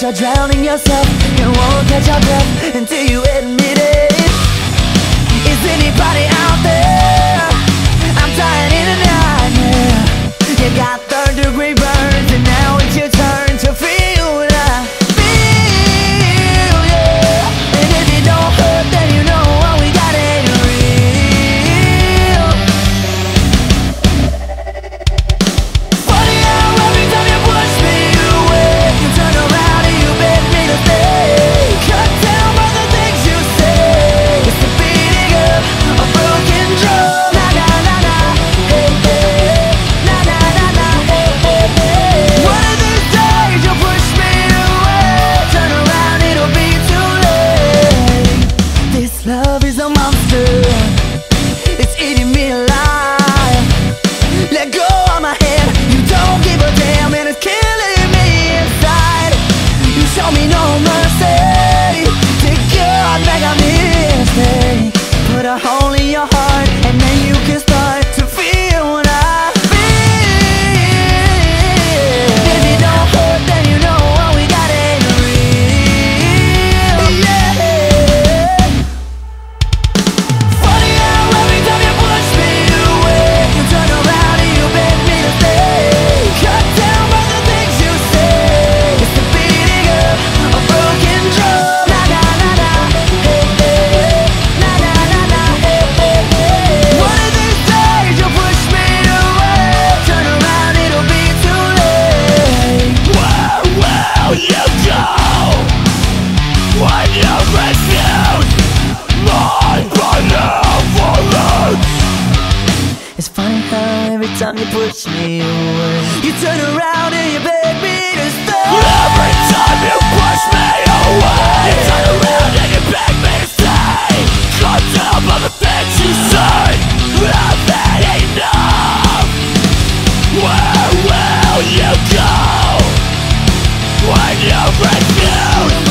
but you're drowning yourself. You won't catch your breath until you admit it. Is anybody out there? I'm dying in a nightmare. You got third-degree burns, and now it's your turn to feel what I feel, yeah. And if you don't hurt, then you know what we got ain't real. Funny how every time you push me away, you turn around and you beg me to stay. Cut down by the things you say. It's the beating of a broken drum. You push me away, you turn around and you beg me to stay. Every time you push me away, you turn around and you beg me to stay. Cut down by the things you say. I've had enough. Where will you go when you refuse?